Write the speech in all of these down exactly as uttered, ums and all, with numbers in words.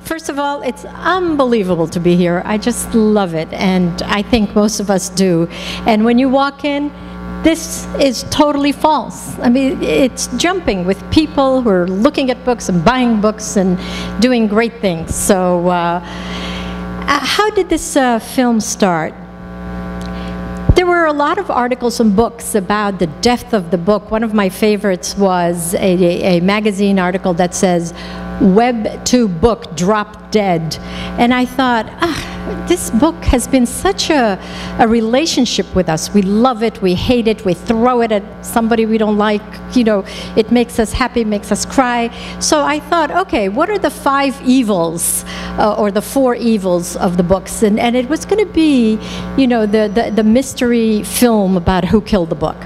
First of all, it's unbelievable to be here. I just love it, and I think most of us do. And when you walk in, this is totally false. I mean, it's jumping with people who are looking at books and buying books and doing great things. So uh, how did this uh, film start? There were a lot of articles and books about the depth of the book. One of my favorites was a, a magazine article that says, Web to book drop dead. And I thought, ah, this book has been such a, a relationship with us. We love it, we hate it, we throw it at somebody we don't like. You know, it makes us happy, makes us cry. So I thought, okay, what are the five evils uh, or the four evils of the books? And, and it was going to be, you know, the, the, the mystery film about who killed the book.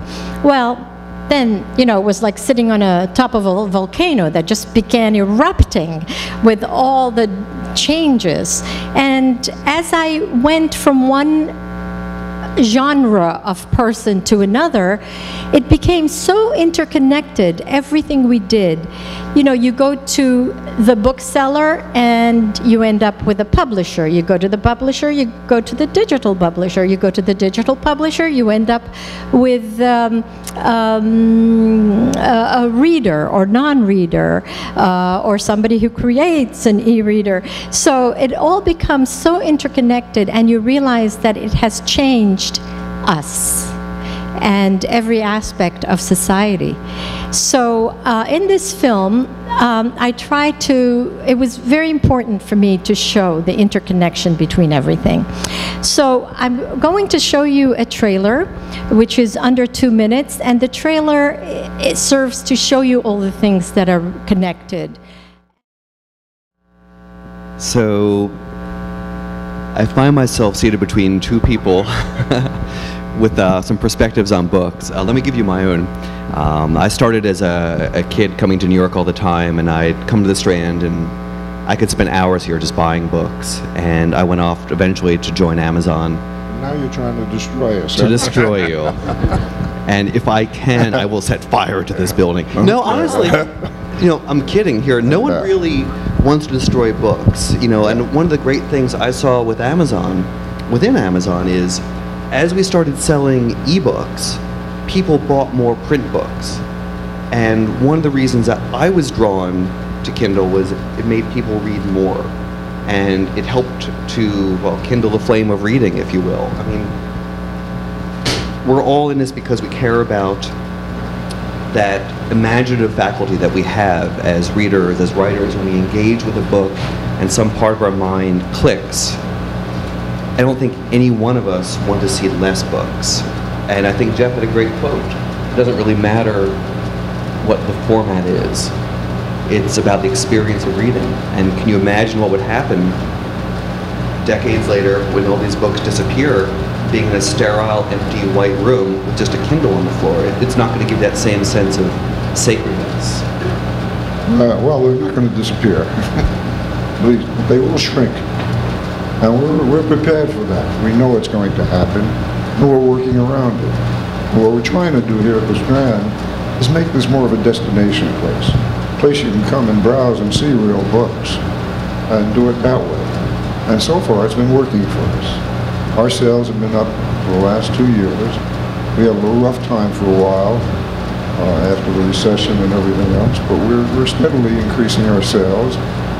Well, then, you know, it was like sitting on a top of a volcano that just began erupting with all the changes. And as I went from one genre of person to another, it became so interconnected, everything we did. You know, you go to the bookseller and you end up with a publisher. You go to the publisher, you go to the digital publisher. You go to the digital publisher, you end up with um, um, a, a reader or non-reader uh, or somebody who creates an e-reader. So it all becomes so interconnected, and you realize that it has changed us and every aspect of society. So uh, in this film, um, I tried to, it was very important for me to show the interconnection between everything. So I'm going to show you a trailer, which is under two minutes, and the trailer, it serves to show you all the things that are connected. So I find myself seated between two people with uh, some perspectives on books. Uh, let me give you my own. Um, I started as a, a kid coming to New York all the time, and I'd come to the Strand, and I could spend hours here just buying books. And I went off eventually to join Amazon. Now you're trying to destroy us. To destroy you. And if I can, I will set fire to this building. No, honestly. You know, I'm kidding here. No one really wants to destroy books, you know, and one of the great things I saw with Amazon, within Amazon, is as we started selling ebooks, people bought more print books. And one of the reasons that I was drawn to Kindle was it made people read more. And it helped to, well, kindle the flame of reading, if you will. I mean, we're all in this because we care about that imaginative faculty that we have as readers, as writers, when we engage with a book and some part of our mind clicks. I don't think any one of us want to see less books. And I think Jeff had a great quote. It doesn't really matter what the format is. It's about the experience of reading. And can you imagine what would happen decades later when all these books disappear? Being in a sterile, empty, white room with just a Kindle on the floor, it's not going to give that same sense of sacredness. Uh, well, they're not going to disappear. They will shrink. And we're, we're prepared for that. We know it's going to happen, and we're working around it. What we're trying to do here at the Strand is make this more of a destination place, a place you can come and browse and see real books, and do it that way. And so far, it's been working for us. Our sales have been up for the last two years. We had a rough time for a while uh, after the recession and everything else, but we're, we're steadily increasing our sales.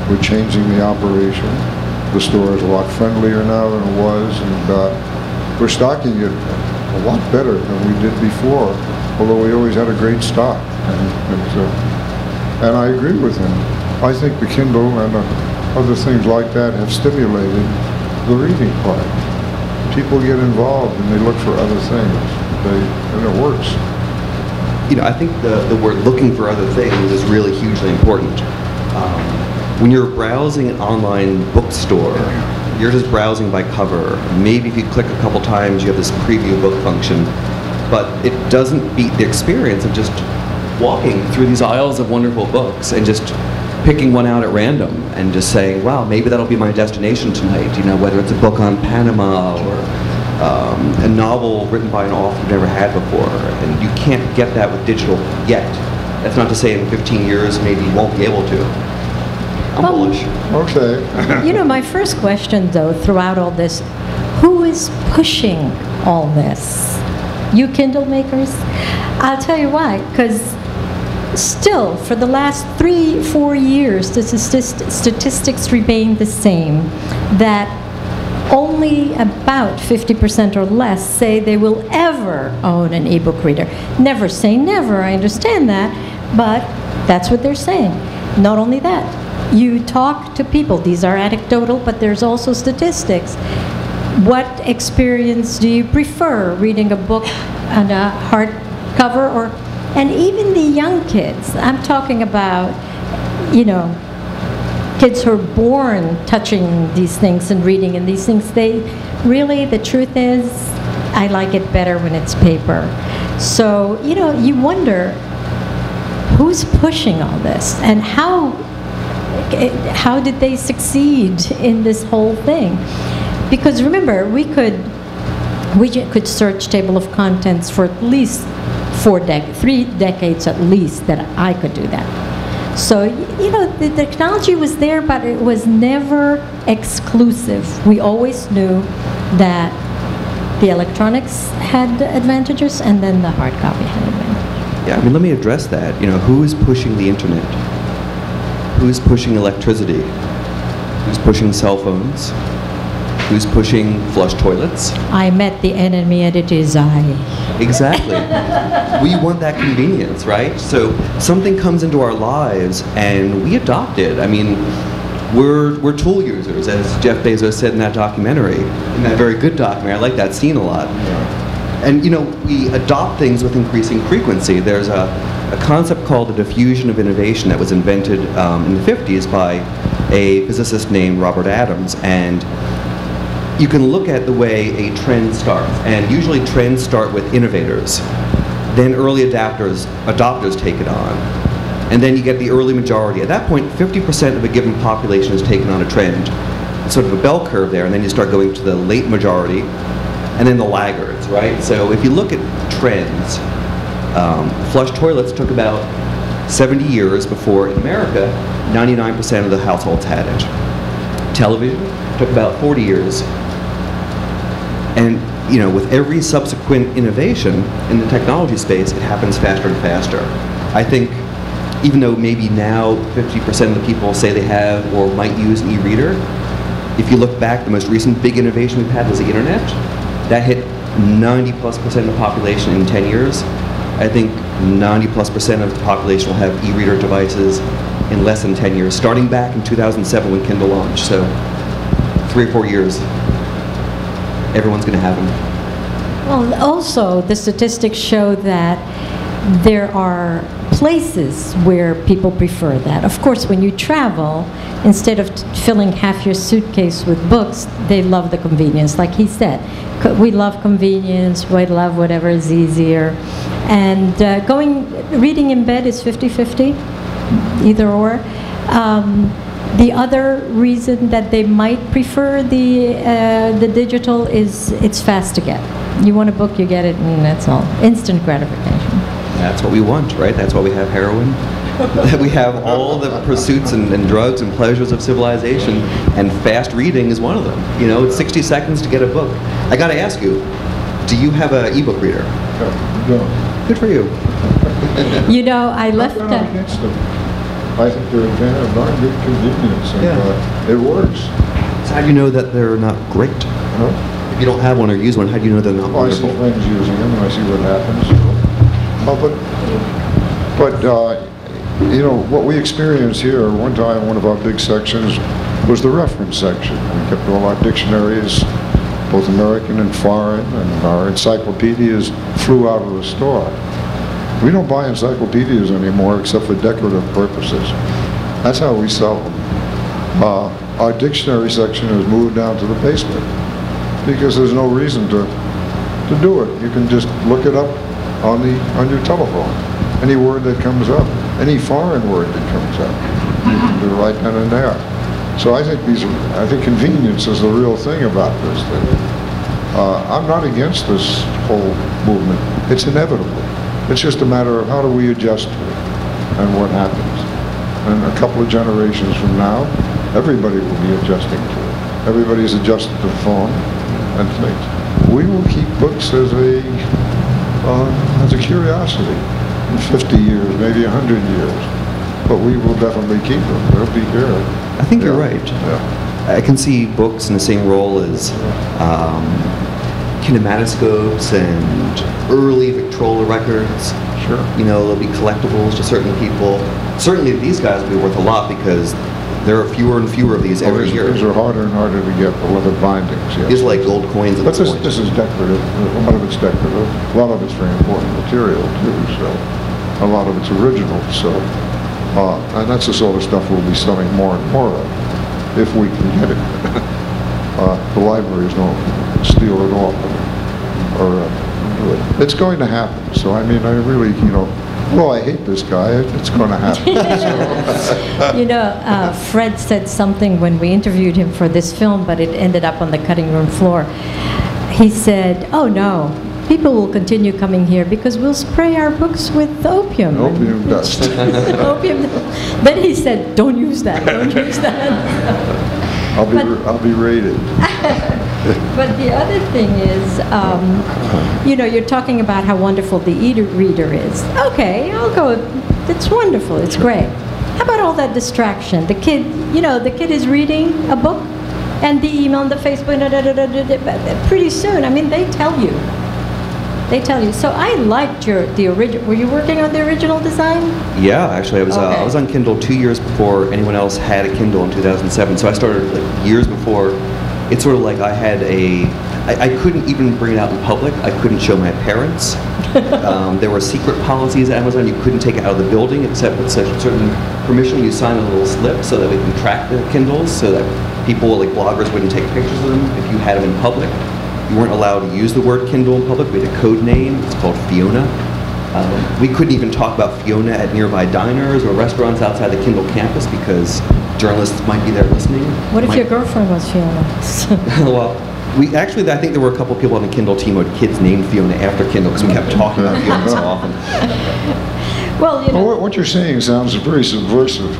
We're changing the operation. The store is a lot friendlier now than it was, and uh, we're stocking it a lot better than we did before, although we always had a great stock. And, and, so, and I agree with him. I think the Kindle and uh, other things like that have stimulated the reading part. People get involved and they look for other things, they, and it works. You know, I think the, the word looking for other things is really hugely important. Um, when you're browsing an online bookstore, you're just browsing by cover. Maybe if you click a couple times, you have this preview book function, but it doesn't beat the experience of just walking through these aisles of wonderful books and just picking one out at random and just saying, wow, maybe that'll be my destination tonight, you know, whether it's a book on Panama or um, a novel written by an author you've never had before. And you can't get that with digital yet. That's not to say in fifteen years maybe you won't be able to. I'm well, bullish. Okay. You know, my first question, though, throughout all this, who is pushing all this? You Kindle makers? I'll tell you why, because still, for the last three, four years, the statistics remain the same, that only about fifty percent or less say they will ever own an ebook reader. Never say never, I understand that, but that's what they're saying. Not only that, you talk to people. These are anecdotal, but there's also statistics. What experience do you prefer, reading a book on a hardcover or, and even the young kids, I'm talking about, you know, kids who are born touching these things and reading and these things, they really, the truth is, I like it better when it's paper. So, you know, you wonder who's pushing all this and how, how did they succeed in this whole thing? Because remember, we could, we could search table of contents for at least four dec three decades at least that I could do that. So, you know, the technology was there, but it was never exclusive. We always knew that the electronics had advantages and then the hard copy had advantages. Yeah, I mean, let me address that. You know, who is pushing the internet? Who's pushing electricity? Who's pushing cell phones? Who's pushing flush toilets? I met the enemy and it is I. Exactly. We want that convenience, right? So something comes into our lives and we adopt it. I mean, we're, we're tool users, as Jeff Bezos said in that documentary, in that very good documentary. I like that scene a lot. And you know, we adopt things with increasing frequency. There's a, a concept called the diffusion of innovation that was invented um, in the fifties by a physicist named Robert Adams. And you can look at the way a trend starts. And usually trends start with innovators. Then early adapters, adopters take it on. And then you get the early majority. At that point, fifty percent of a given population has taken on a trend. It's sort of a bell curve there, and then you start going to the late majority, and then the laggards, right? So if you look at trends, um, flush toilets took about seventy years before, in America, ninety-nine percent of the households had it. Television took about forty years. And you know, with every subsequent innovation in the technology space, it happens faster and faster. I think even though maybe now fifty percent of the people say they have or might use an e-reader, if you look back, the most recent big innovation we've had was the internet. That hit ninety plus percent of the population in ten years. I think ninety plus percent of the population will have e-reader devices in less than ten years, starting back in two thousand seven when Kindle launched, so three or four years. Everyone's going to have them. Well, also, the statistics show that there are places where people prefer that. Of course, when you travel, instead of filling half your suitcase with books, they love the convenience, like he said. Co we love convenience, we love whatever is easier. And uh, going, reading in bed is fifty fifty, either or. Um, The other reason that they might prefer the, uh, the digital is it's fast to get. You want a book, you get it, and that's all. Instant gratification. That's what we want, right? That's why we have heroin. That we have all the pursuits and, and drugs and pleasures of civilization, and fast reading is one of them. You know, it's sixty seconds to get a book. I got to ask you, do you have an e-book reader? No. Good for you. You know, I left... Uh, I think they're a not good convenience, and yeah. uh, it works. So how do you know that they're not great? Huh? If you don't have one or use one, how do you know they're not well, wonderful? I see friends using them, and I see what happens. Well, but but uh, you know, what we experienced here, one time one of our big sections was the reference section. We kept all our dictionaries, both American and foreign, and our encyclopedias flew out of the store. We don't buy encyclopedias anymore except for decorative purposes. That's how we sell them. Uh, our dictionary section has moved down to the basement because there's no reason to to do it. You can just look it up on the on your telephone. Any word that comes up, any foreign word that comes up, you can do it right then and there. So I think these, I think convenience is the real thing about this thing. Uh, I'm not against this whole movement. It's inevitable. It's just a matter of how do we adjust to it and what happens. and a couple of generations from now, everybody will be adjusting to it. Everybody's adjusted to form and things. We will keep books as a uh, as a curiosity in fifty years, maybe a hundred years, but we will definitely keep them. They'll be here. I think yeah. You're right. Yeah. I can see books in the same role as um, kinematoscopes and early Victrola records. Sure. You know, they'll be collectibles to certain people. Certainly these guys will be worth a lot because there are fewer and fewer of these oh, every year. These are harder and harder to get, the leather bindings. Yes. These are like gold coins. But this, this is decorative. A lot of it's decorative. A lot of it's very important material, too. So a lot of it's original. So, uh, and that's the sort of stuff we'll be selling more and more of, if we can get it. uh, the libraries don't steal it all, or uh, do it. It's going to happen. So I mean, I really, you know. Well, I hate this guy. It's going to happen. You know, uh, Fred said something when we interviewed him for this film, but it ended up on the cutting room floor. He said, oh, no, people will continue coming here because we'll spray our books with opium. Opium dust. Opium dust. Then he said, don't use that. Don't use that. I'll be, but, I'll be raided. But the other thing is, um, you know, you're talking about how wonderful the e-reader is. Okay, I'll go. It's wonderful. It's great. How about all that distraction? The kid, you know, the kid is reading a book, and the email, and the Facebook, da, da, da, da, da, pretty soon. I mean, they tell you. They tell you. So I liked your the original. Were you working on the original design? Yeah, actually, I was. Okay. Uh, I was on Kindle two years before anyone else had a Kindle in two thousand seven. So I started like years before. It's sort of like I had a, I, I couldn't even bring it out in public. I couldn't show my parents. Um, there were secret policies at Amazon. You couldn't take it out of the building except with such certain permission. You sign a little slip so that we can track the Kindles, so that people like bloggers wouldn't take pictures of them if you had them in public. You weren't allowed to use the word Kindle in public. We had a code name. It's called Fiona. Um, we couldn't even talk about Fiona at nearby diners or restaurants outside the Kindle campus because journalists might be there listening. What if might your girlfriend was Fiona? Well, we actually, I think there were a couple people on the Kindle team who had kids named Fiona after Kindle because we kept talking about Fiona so often. Well, you know. Well, what you're saying sounds very subversive.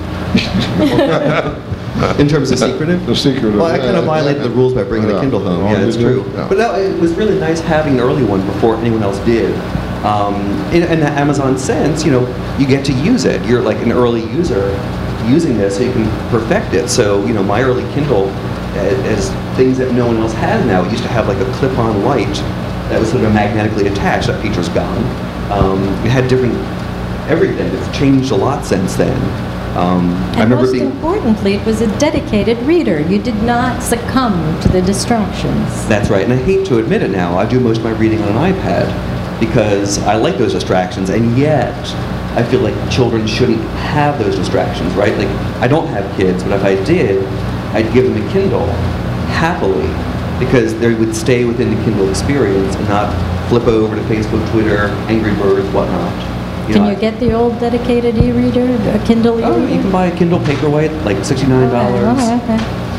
In terms of secretive? The secretive. Well, I kind of violated the rules by bringing yeah. the Kindle home. Yeah, that's true. Yeah. But no, it was really nice having an early one before anyone else did. Um, in, in the Amazon sense, you know, you get to use it. You're like an early user using this, so you can perfect it. So, you know, my early Kindle, as things that no one else has now, it used to have like a clip-on light that was sort of magnetically attached. That feature's gone. Um, it had different everything. It's changed a lot since then. Um, and I remember most being importantly, it was a dedicated reader. You did not succumb to the distractions. That's right, and I hate to admit it now. I do most of my reading on an iPad, because I like those distractions, and yet I feel like children shouldn't have those distractions, right? Like, I don't have kids, but if I did, I'd give them a Kindle happily, because they would stay within the Kindle experience and not flip over to Facebook, Twitter, Angry Birds, whatnot. You Can know, you get the old dedicated e-reader, a Kindle e-reader? Oh, you can buy a Kindle Paperwhite, like sixty-nine dollars. Oh, okay,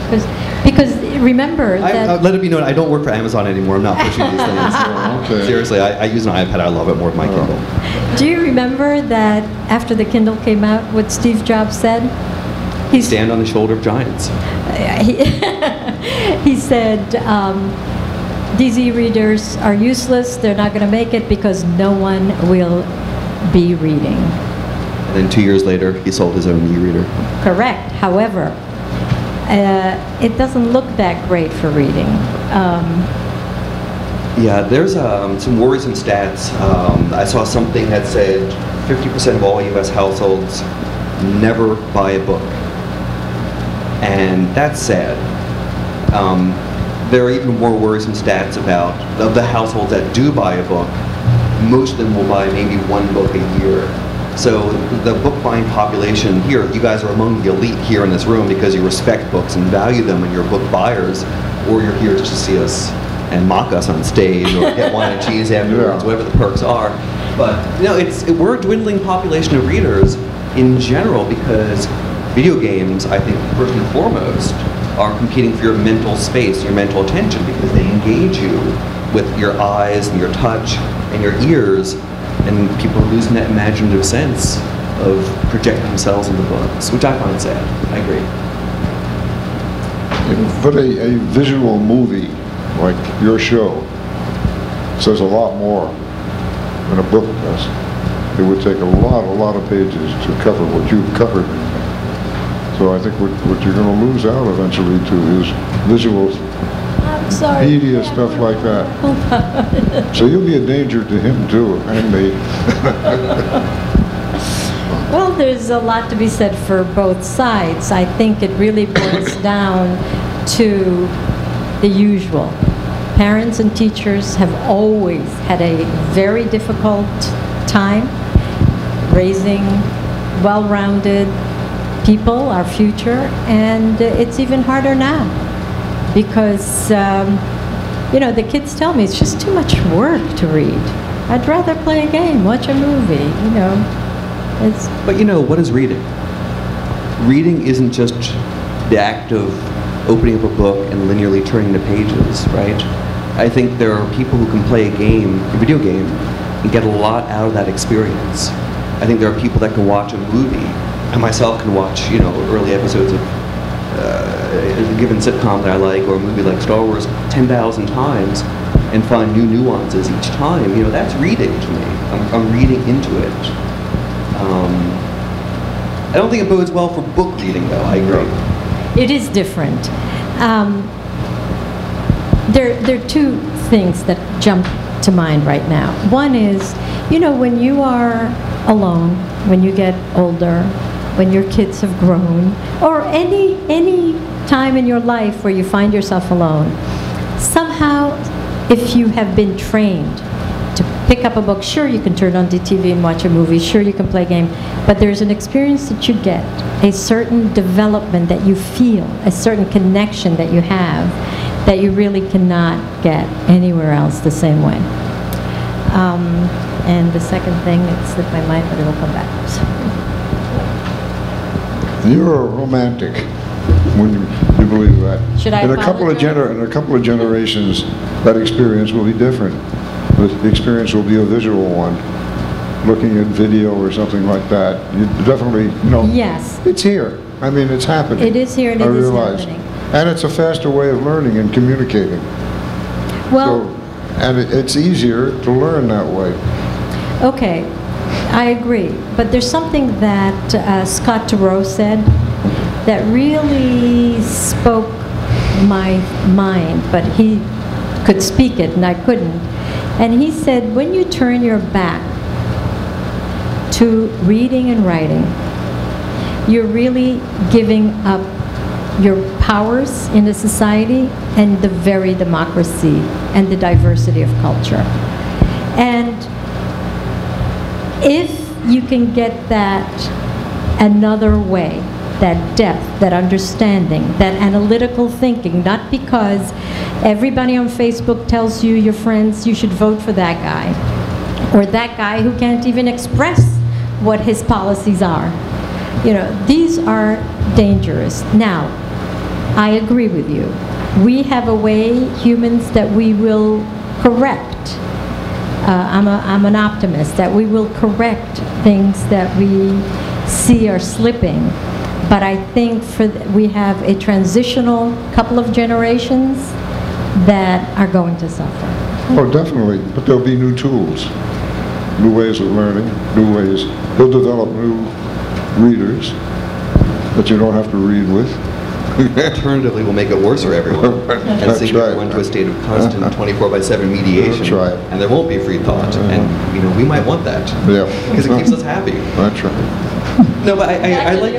okay. Because remember I, that... Uh, let it be known, I don't work for Amazon anymore. I'm not pushing these things. No, okay. Seriously, I, I use an iPad. I love it more than my oh. Kindle. Do you remember that after the Kindle came out, what Steve Jobs said? He Stand on the shoulder of giants. Uh, he, he said, um, these e-readers are useless. They're not going to make it because no one will be reading. And then two years later, he sold his own e-reader. Correct. However... Uh, it doesn't look that great for reading. Um, yeah, there's um, some worrisome stats. Um, I saw something that said fifty percent of all U S households never buy a book. And that's sad. Um, there are even more worrisome stats about, of the households that do buy a book, most of them will buy maybe one book a year. So the book buying population here, you guys are among the elite here in this room because you respect books and value them and you're book buyers, or you're here just to see us and mock us on stage or get wine and cheese afterwards, whatever the perks are. But you know, it's, it, we're a dwindling population of readers in general because video games, I think, first and foremost, are competing for your mental space, your mental attention, because they engage you with your eyes and your touch and your ears. And people lose that imaginative sense of projecting themselves into books, which I find sad. I agree. But a, a visual movie, like your show, says a lot more than a book does. It would take a lot, a lot of pages to cover what you've covered. So I think what, what you're going to lose out eventually to is visual media stuff like that. So you'll be a danger to him too, and me. Well, there's a lot to be said for both sides. I think it really boils down to the usual. Parents and teachers have always had a very difficult time raising well-rounded people, our future, and it's even harder now because, um, you know, the kids tell me it's just too much work to read. I'd rather play a game, watch a movie, you know. It's but, you know, what is reading? Reading isn't just the act of opening up a book and linearly turning the pages, right? I think there are people who can play a game, a video game, and get a lot out of that experience. I think there are people that can watch a movie, and myself can watch, you know, early episodes of uh, a given sitcom that I like, or a movie like Star Wars, ten thousand times, and find new nuances each time. You know, that's reading to me. I'm, I'm reading into it. Um, I don't think it bodes well for book reading, though, I agree. It is different. Um, there, there are two things that jump to mind right now. One is, you know, when you are alone, when you get older, when your kids have grown, or any, any time in your life where you find yourself alone, somehow, if you have been trained to pick up a book, sure, you can turn on the T V and watch a movie, sure, you can play a game, but there's an experience that you get, a certain development that you feel, a certain connection that you have that you really cannot get anywhere else the same way. Um, and the second thing, it slipped my mind, but it'll come back. So. You're a romantic when you, you believe that. Should I in a couple of gener in a couple of generations, that experience will be different. The experience will be a visual one, looking at video or something like that. You definitely, you know, yes. It's here. I mean, it's happening. It is here and it is happening. And it's a faster way of learning and communicating. Well, so, and it, it's easier to learn that way. Okay, I agree. But there's something that uh, Scott Turow said that really spoke my mind, but he could speak it and I couldn't. And he said, when you turn your back to reading and writing, you're really giving up your powers in a society and the very democracy and the diversity of culture. And if you can get that another way, that depth, that understanding, that analytical thinking, not because everybody on Facebook tells you, your friends, you should vote for that guy, or that guy who can't even express what his policies are. You know, these are dangerous. Now, I agree with you. We have a way, humans, that we will correct. Uh, I'm, a, I'm an optimist, that we will correct things that we see are slipping. But I think for th we have a transitional couple of generations that are going to suffer. Oh, definitely. But there'll be new tools, new ways of learning, new ways. They'll develop new readers that you don't have to read with. Alternatively, we'll make it worse for everyone and sink everyone into a state of constant twenty-four by seven mediation. That's right. And there won't be free thought. Uh, and you know, we might want that. Yeah. Because it keeps us happy. That's right. No, but I, I, I like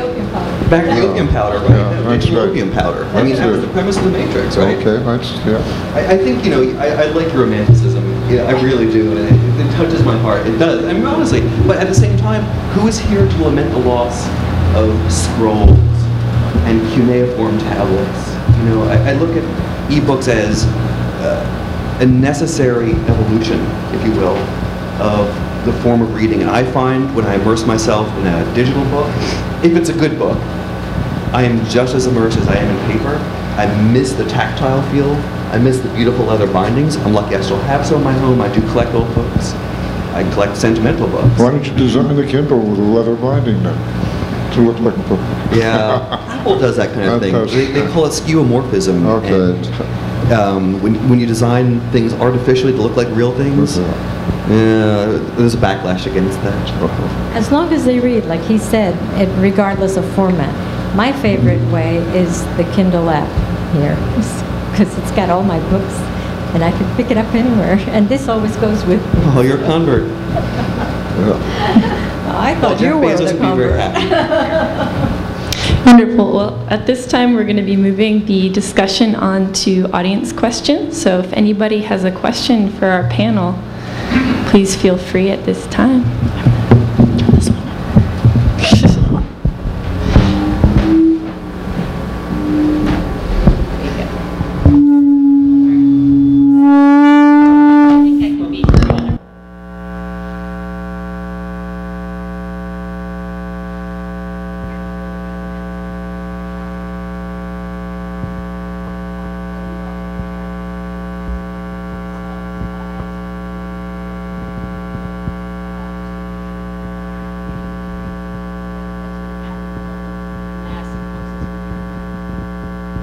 back to the opium powder, right? Yeah, no, digital right. opium powder. I mean, that was the premise of the Matrix, right? Okay, that's, yeah. I, I think, you know, I, I like your romanticism. Yeah, I really do. It, it touches my heart. It does. I mean, honestly. But at the same time, who is here to lament the loss of scrolls and cuneiform tablets? You know, I, I look at e-books as uh, a necessary evolution, if you will, of the form of reading. And I find when I immerse myself in a digital book, if it's a good book, I am just as immersed as I am in paper. I miss the tactile feel. I miss the beautiful leather bindings. I'm lucky I still have some in my home. I do collect old books. I collect sentimental books. Why don't you design the Kindle with a leather binding then to look like a book? Yeah, Apple does that kind of thing. They, they call it skeuomorphism. Okay. And, um, when, when you design things artificially to look like real things, Uh, there's a backlash against that. As long as they read, like he said, it, regardless of format. My favorite way is the Kindle app here, because it's got all my books, and I can pick it up anywhere. And this always goes with me. Oh, you're a convert. Yeah. I thought well, you were the convert. Wonderful. Well, at this time, we're going to be moving the discussion on to audience questions. So if anybody has a question for our panel, please feel free at this time.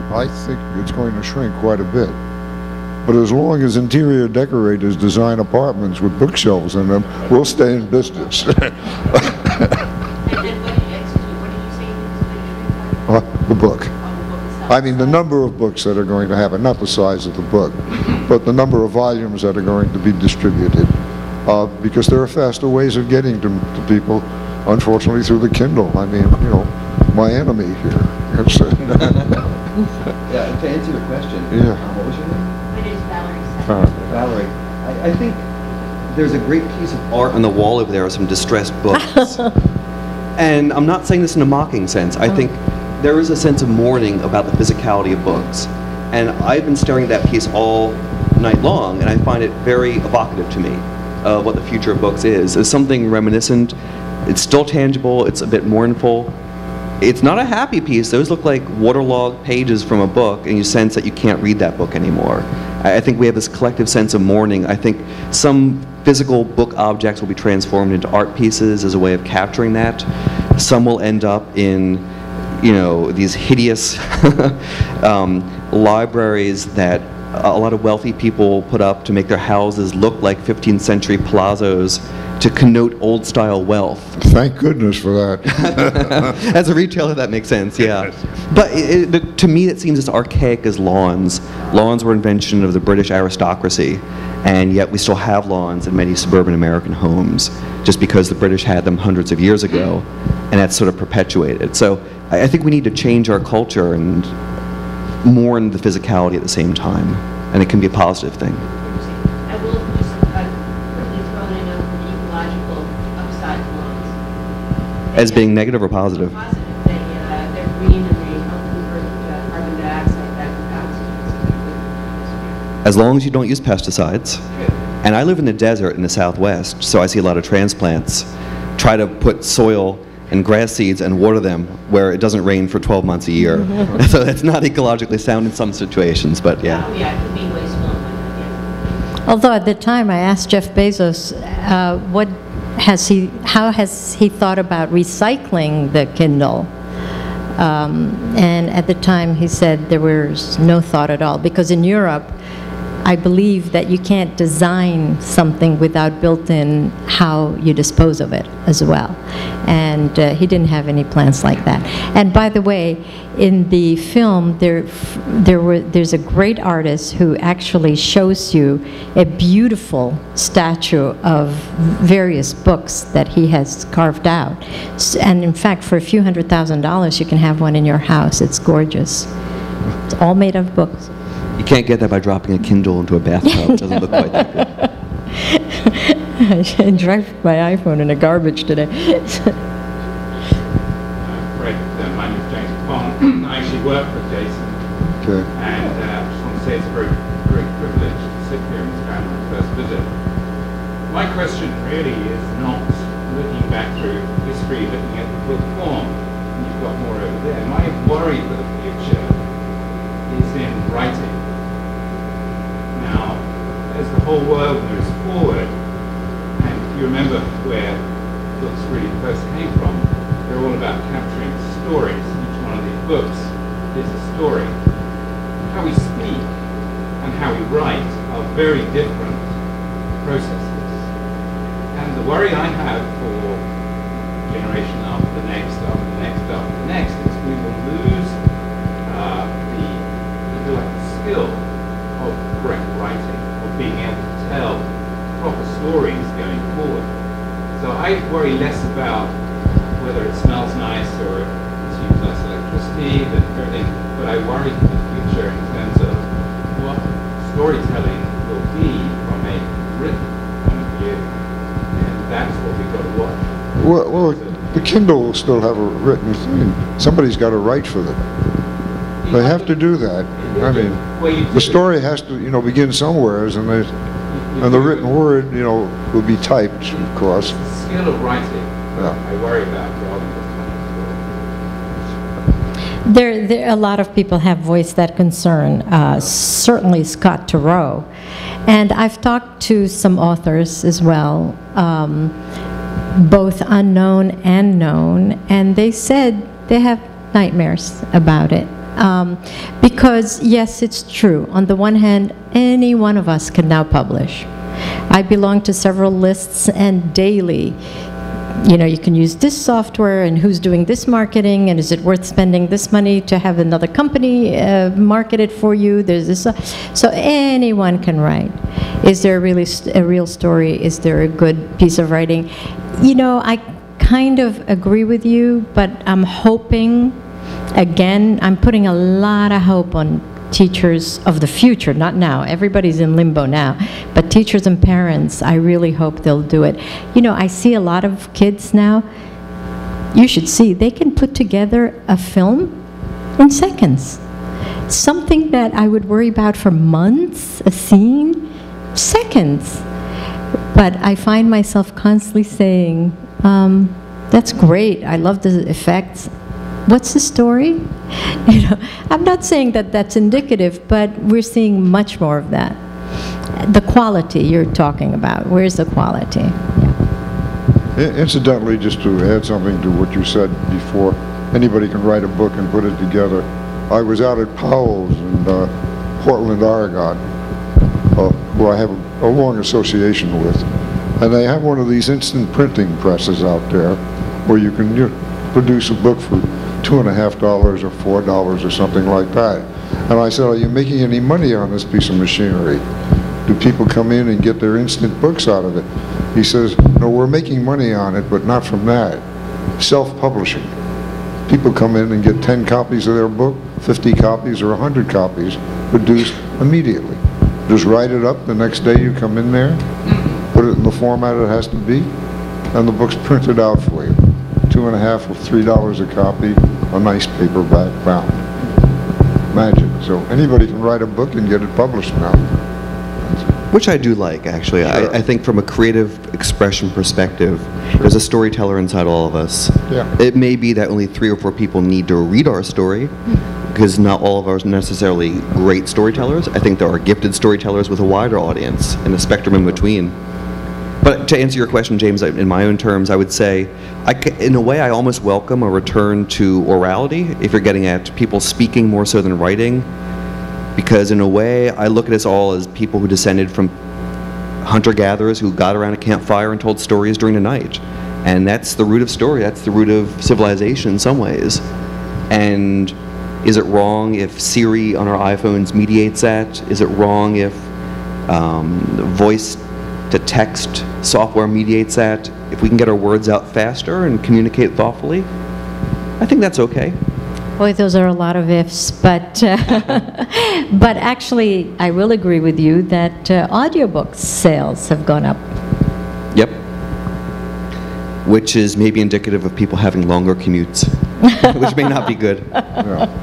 I think it's going to shrink quite a bit. But as long as interior decorators design apartments with bookshelves in them, we'll stay in business. And then what did you say? The book. I mean, the number of books that are going to happen, not the size of the book, but the number of volumes that are going to be distributed. Uh, because there are faster ways of getting to, to people, unfortunately, through the Kindle. I mean, you know, my enemy here. Yeah, to answer your question, yeah. uh, what was your name? My name is Valerie. Uh, Valerie, I, I think there's a great piece of art on the wall over there of some distressed books. And I'm not saying this in a mocking sense. I oh. think there is a sense of mourning about the physicality of books. And I've been staring at that piece all night long, and I find it very evocative to me of what the future of books is. It's something reminiscent. It's still tangible. It's a bit mournful. It's not a happy piece. Those look like waterlogged pages from a book, and you sense that you can't read that book anymore. I think we have this collective sense of mourning. I think some physical book objects will be transformed into art pieces as a way of capturing that. Some will end up in, you know, these hideous um, libraries that a lot of wealthy people put up to make their houses look like fifteenth century palazzos to connote old-style wealth. Thank goodness for that. As a retailer, that makes sense, yeah. But, it, but to me, it seems as archaic as lawns. Lawns were an invention of the British aristocracy, and yet we still have lawns in many suburban American homes, just because the British had them hundreds of years ago, and that's sort of perpetuated. So I, I think we need to change our culture and mourn the physicality at the same time, and it can be a positive thing. I will just uh, really throw in a ecological upside to lawns. As being negative or positive? Positive. They, uh, they're green and they help convert uh, carbon dioxide back to oxygen. As long as you don't use pesticides. True. And I live in the desert in the Southwest, so I see a lot of transplants. Try to put soil and grass seeds and water them where it doesn't rain for twelve months a year. So that's not ecologically sound in some situations, but yeah. Oh, yeah, it could be wasteful. Yeah. Although at the time I asked Jeff Bezos, uh, what has he, how has he thought about recycling the Kindle? Um, and at the time he said there was no thought at all, because in Europe, I believe that you can't design something without built-in how you dispose of it as well. And uh, he didn't have any plans like that. And by the way, in the film, there, there were, there's a great artist who actually shows you a beautiful statue of various books that he has carved out. And in fact, for a few hundred thousand dollars, you can have one in your house. It's gorgeous. It's all made of books. You can't get that by dropping a Kindle into a bathtub. It doesn't look quite that good. I dropped my iPhone in the garbage today. uh, right, uh, my name is James Bond. I actually work for Jason. Okay. And uh, I just want to say it's a very great privilege to sit here in Strand on the first visit. My question really is not looking back through history, looking at the book form. You've got more over there. My worry for the future is in writing. Now, as the whole world moves forward and you remember where books really first came from, they're all about capturing stories. Each one of these books is a story. How we speak and how we write are very different processes. And the worry I have for generation after the next, after the next, after the next, is we will lose uh, the, the like, skill of correct writing, of being able to tell proper stories going forward. So I worry less about whether it smells nice or it consumes less electricity than everything, but I worry for the future in terms of what storytelling will be from a written point of view, and that's what we've got to watch. Well, well, the Kindle will still have a written thing. Somebody's got to write for them. They have to do that. I mean, the story has to, you know, begin somewhere, and they, and the written word, you know, will be typed, of course. The skill of writing, I worry about the there, there, a lot of people have voiced that concern. Uh, certainly, Scott Turow, and I've talked to some authors as well. Um, both unknown and known, and they said they have nightmares about it. Um, because, yes, it's true. On the one hand, any one of us can now publish. I belong to several lists, and daily, you know, you can use this software, and who's doing this marketing, and is it worth spending this money to have another company uh, market it for you? There's this, uh, so anyone can write. Is there really st- a real story? Is there a good piece of writing? You know, I kind of agree with you, but I'm hoping, again, I'm putting a lot of hope on teachers of the future, not now. Everybody's in limbo now. But teachers and parents, I really hope they'll do it. You know, I see a lot of kids now, you should see, they can put together a film in seconds. Something that I would worry about for months, a scene, seconds. But I find myself constantly saying, um, that's great, I love the effects. What's the story? You know, I'm not saying that that's indicative, but we're seeing much more of that. The quality you're talking about, where's the quality? Yeah. Incidentally, just to add something to what you said before, anybody can write a book and put it together. I was out at Powell's in uh, Portland, Oregon, uh, who I have a, a long association with, and they have one of these instant printing presses out there where you can you know, produce a book for two and a half dollars or four dollars or something like that. And I said, are you making any money on this piece of machinery? Do people come in and get their instant books out of it? He says, no, we're making money on it, but not from that. Self-publishing. People come in and get ten copies of their book, fifty copies or one hundred copies produced immediately. Just write it up, the next day you come in there, put it in the format it has to be, and the book's printed out for you. Two and a half or three dollars a copy, a nice paperback bound. Magic. So anybody can write a book and get it published now. Which I do like, actually. Sure. I, I think from a creative expression perspective, sure, there's a storyteller inside all of us. Yeah. It may be that only three or four people need to read our story, because not all of us are necessarily great storytellers. I think there are gifted storytellers with a wider audience and a spectrum in between. But to answer your question, James, in my own terms, I would say, I c in a way, I almost welcome a return to orality, if you're getting at people speaking more so than writing, because in a way, I look at us all as people who descended from hunter-gatherers who got around a campfire and told stories during the night. And that's the root of story, that's the root of civilization in some ways. And is it wrong if Siri on our iPhones mediates that? Is it wrong if um, voice to text software mediates that? If we can get our words out faster and communicate thoughtfully, I think that's okay. Boy, those are a lot of ifs, but uh, but actually, I will agree with you that uh, audiobook sales have gone up. Yep, which is maybe indicative of people having longer commutes, which may not be good. Yeah.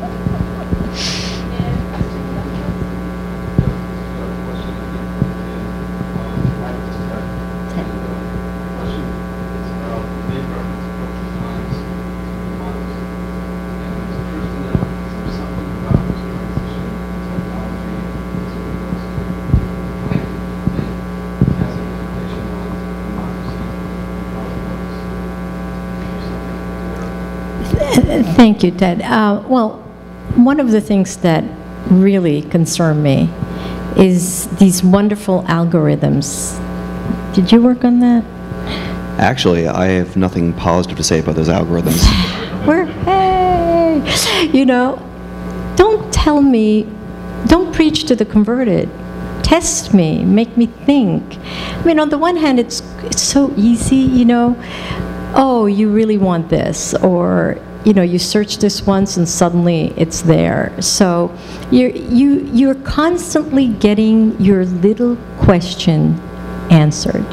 Thank you, Ted. Uh, well, one of the things that really concern me is these wonderful algorithms. Did you work on that? Actually, I have nothing positive to say about those algorithms. We're, hey! You know, don't tell me, don't preach to the converted. Test me, make me think. I mean, on the one hand, it's, it's so easy, you know. Oh, you really want this, or you know, you search this once and suddenly it's there. So you're, you, you're constantly getting your little question answered.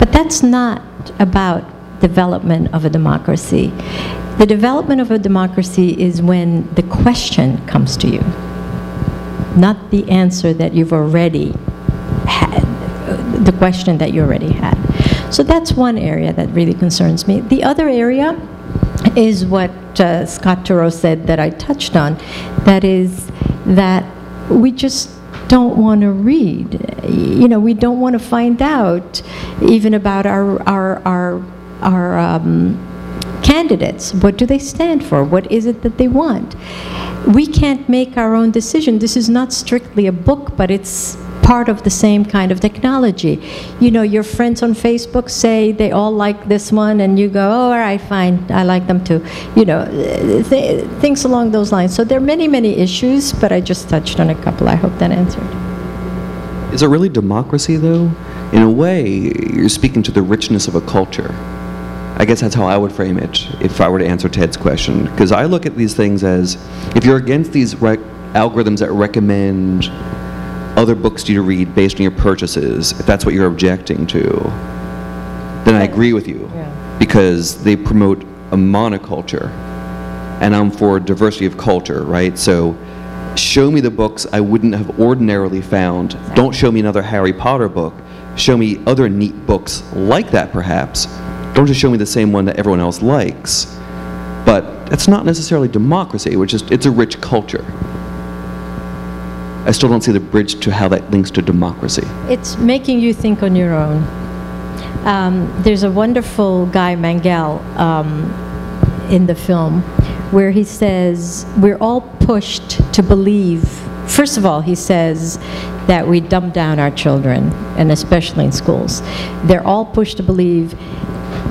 But that's not about development of a democracy. The development of a democracy is when the question comes to you, not the answer that you've already had, the question that you already had. So that's one area that really concerns me. The other area is what uh, Scott Turow said that I touched on, that is that we just don't want to read. You know, we don't want to find out even about our, our, our, our um, candidates. What do they stand for? What is it that they want? We can't make our own decision. This is not strictly a book, but it's part of the same kind of technology. You know, your friends on Facebook say they all like this one, and you go, oh, all right, fine, I like them too. You know, th things along those lines. So there are many, many issues, but I just touched on a couple. I hope that answered. Is it really democracy, though? In a way, you're speaking to the richness of a culture. I guess that's how I would frame it if I were to answer Ted's question. Because I look at these things as, if you're against these rec algorithms that recommend other books do you read based on your purchases, if that's what you're objecting to, then I agree with you. Yeah. Because they promote a monoculture, and I'm for diversity of culture, right? So show me the books I wouldn't have ordinarily found. Exactly. Don't show me another Harry Potter book. Show me other neat books like that, perhaps. Don't just show me the same one that everyone else likes. But that's not necessarily democracy, which is, it's a rich culture. I still don't see the bridge to how that links to democracy. It's making you think on your own. Um, there's a wonderful guy, Mangel, um, in the film, where he says, we're all pushed to believe. First of all, he says that we dumb down our children, and especially in schools. They're all pushed to believe,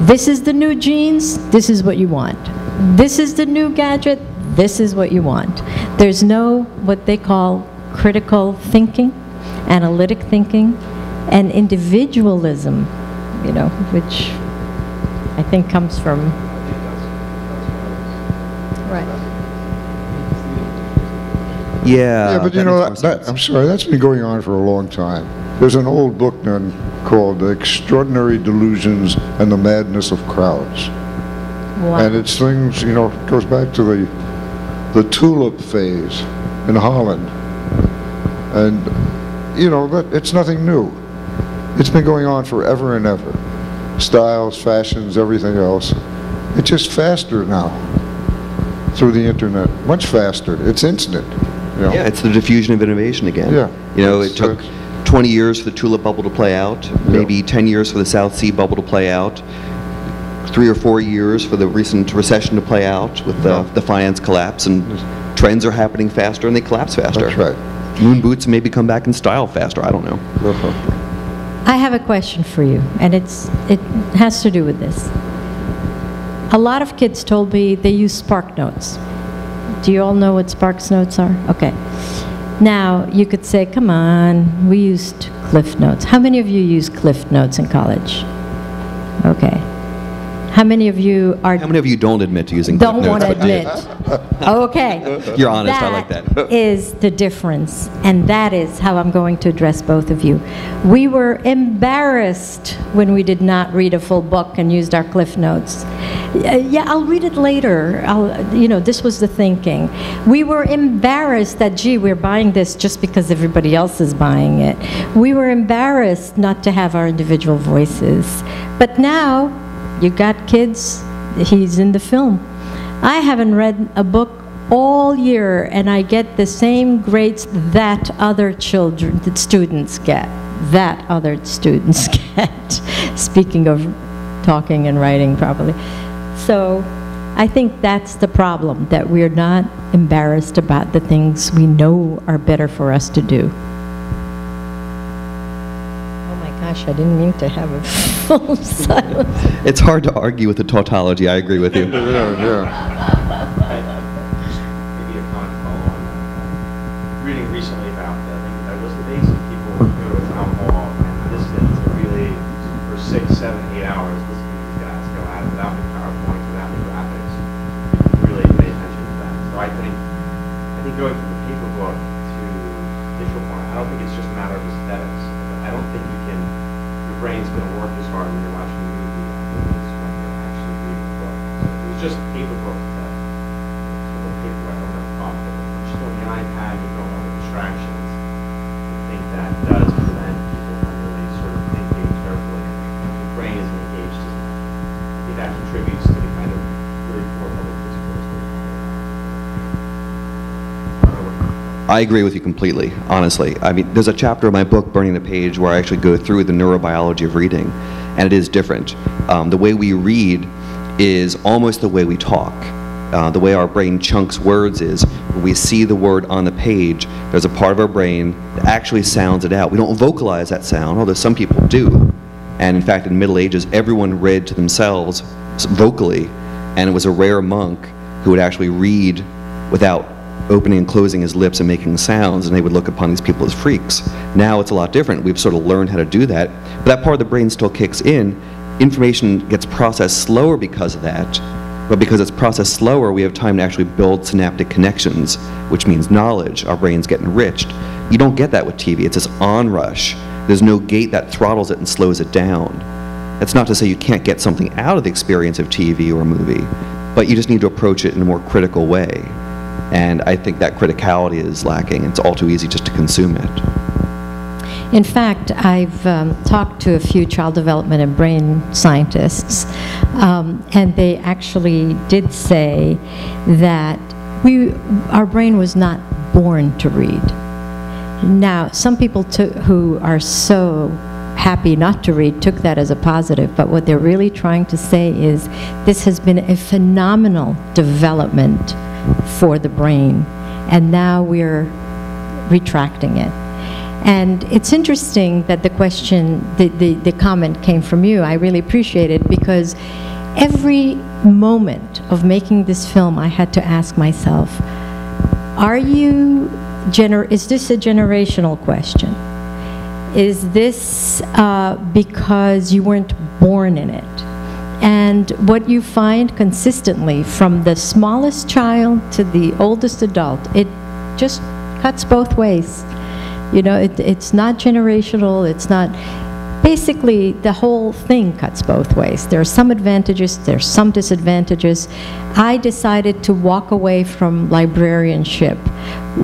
this is the new jeans, this is what you want. This is the new gadget, this is what you want. There's no, what they call, critical thinking, analytic thinking, and individualism, you know, which I think comes from, right. Yeah, yeah, but you know, that, I'm sorry, that's been going on for a long time. There's an old book then called The Extraordinary Delusions and the Madness of Crowds. Wow. And it's things, you know, goes back to the, the tulip phase in Holland. And, you know, that, it's nothing new. It's been going on forever and ever. Styles, fashions, everything else. It's just faster now through the internet. Much faster. It's instant. You know? Yeah, it's the diffusion of innovation again. Yeah. You know, it took twenty years for the tulip bubble to play out, maybe yeah. ten years for the South Sea bubble to play out, three or four years for the recent recession to play out with the, yeah. the finance collapse, and trends are happening faster and they collapse faster. That's right. Moon boots maybe come back in style faster, I don't know. I have a question for you, and it's, it has to do with this. A lot of kids told me they use SparkNotes. Do you all know what SparkNotes are? Okay. Now, you could say, come on, we used CliffNotes. How many of you used CliffNotes in college? Okay. How many of you are... How many of you don't admit to using CliffNotes? Don't want to admit. Okay. You're honest, that I like that. That is the difference, and that is how I'm going to address both of you. We were embarrassed when we did not read a full book and used our CliffNotes. Yeah, I'll read it later. I'll, you know, this was the thinking. We were embarrassed that, gee, we're buying this just because everybody else is buying it. We were embarrassed not to have our individual voices. But now... You got kids, he's in the film. I haven't read a book all year, and I get the same grades that other children, that students get, that other students get. Speaking of talking and writing properly. So I think that's the problem, that we're not embarrassed about the things we know are better for us to do. Oh my gosh, I didn't mean to have a full silence. It's hard to argue with the tautology, I agree with you. Yeah, yeah. I agree with you completely, honestly. I mean, there's a chapter in my book, Burning the Page, where I actually go through the neurobiology of reading, and it is different. Um, the way we read is almost the way we talk. Uh, the way our brain chunks words is, when we see the word on the page, there's a part of our brain that actually sounds it out. We don't vocalize that sound, although some people do. And in fact, in the Middle Ages, everyone read to themselves vocally, and it was a rare monk who would actually read without opening and closing his lips and making sounds, and they would look upon these people as freaks. Now it's a lot different. We've sort of learned how to do that, but that part of the brain still kicks in. Information gets processed slower because of that, but because it's processed slower, we have time to actually build synaptic connections, which means knowledge. Our brains get enriched. You don't get that with T V. It's this onrush. There's no gate that throttles it and slows it down. That's not to say you can't get something out of the experience of T V or a movie, but you just need to approach it in a more critical way. And I think that criticality is lacking. It's all too easy just to consume it. In fact, I've um, talked to a few child development and brain scientists, um, and they actually did say that we, our brain was not born to read. Now, some people who are so happy not to read took that as a positive, but what they're really trying to say is this has been a phenomenal development for the brain, and now we're retracting it. And it's interesting that the question, the, the, the comment came from you. I really appreciate it, because every moment of making this film I had to ask myself, are you, gener- is this a generational question? Is this uh, because you weren't born in it? And what you find consistently, from the smallest child to the oldest adult, it just cuts both ways. You know, it, it's not generational, it's not, basically the whole thing cuts both ways. There are some advantages, there are some disadvantages. I decided to walk away from librarianship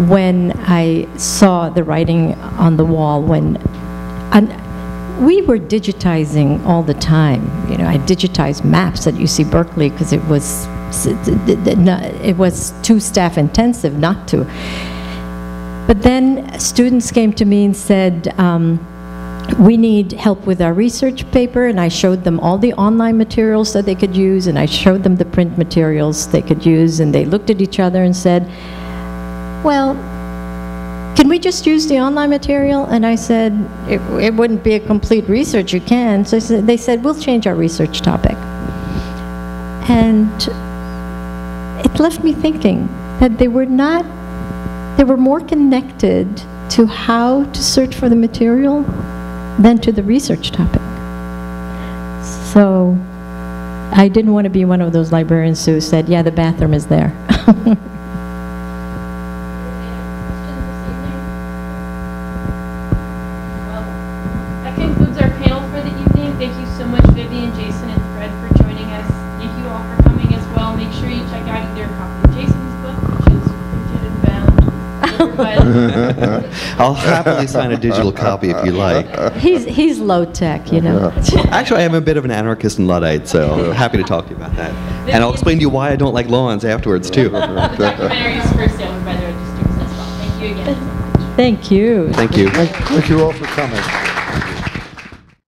when I saw the writing on the wall, when, an, we were digitizing all the time. You know, I digitized maps at U C Berkeley because it was it was too staff intensive not to. But then students came to me and said, um, we need help with our research paper, and I showed them all the online materials that they could use, and I showed them the print materials they could use, and they looked at each other and said, well, can we just use the online material? And I said, it, it wouldn't be a complete research, you can. So they said, we'll change our research topic. And it left me thinking that they were not, they were more connected to how to search for the material than to the research topic. So I didn't want to be one of those librarians who said, yeah, the bathroom is there. I'll happily sign a digital copy if you like. He's, he's low-tech, you know. Actually, I am a bit of an anarchist and Luddite, so happy to talk to you about that. And I'll explain to you why I don't like lawns afterwards, too. The documentary is for sale, by the way, just do this as well. Thank you again so much. Thank you. Thank you. Thank you all for coming.